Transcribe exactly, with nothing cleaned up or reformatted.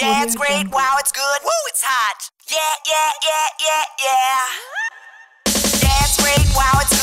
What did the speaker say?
Yeah, it's great. Wow, it's good. Woo, it's hot. Yeah, yeah, yeah, yeah, yeah. Yeah, it's great. Wow, it's good.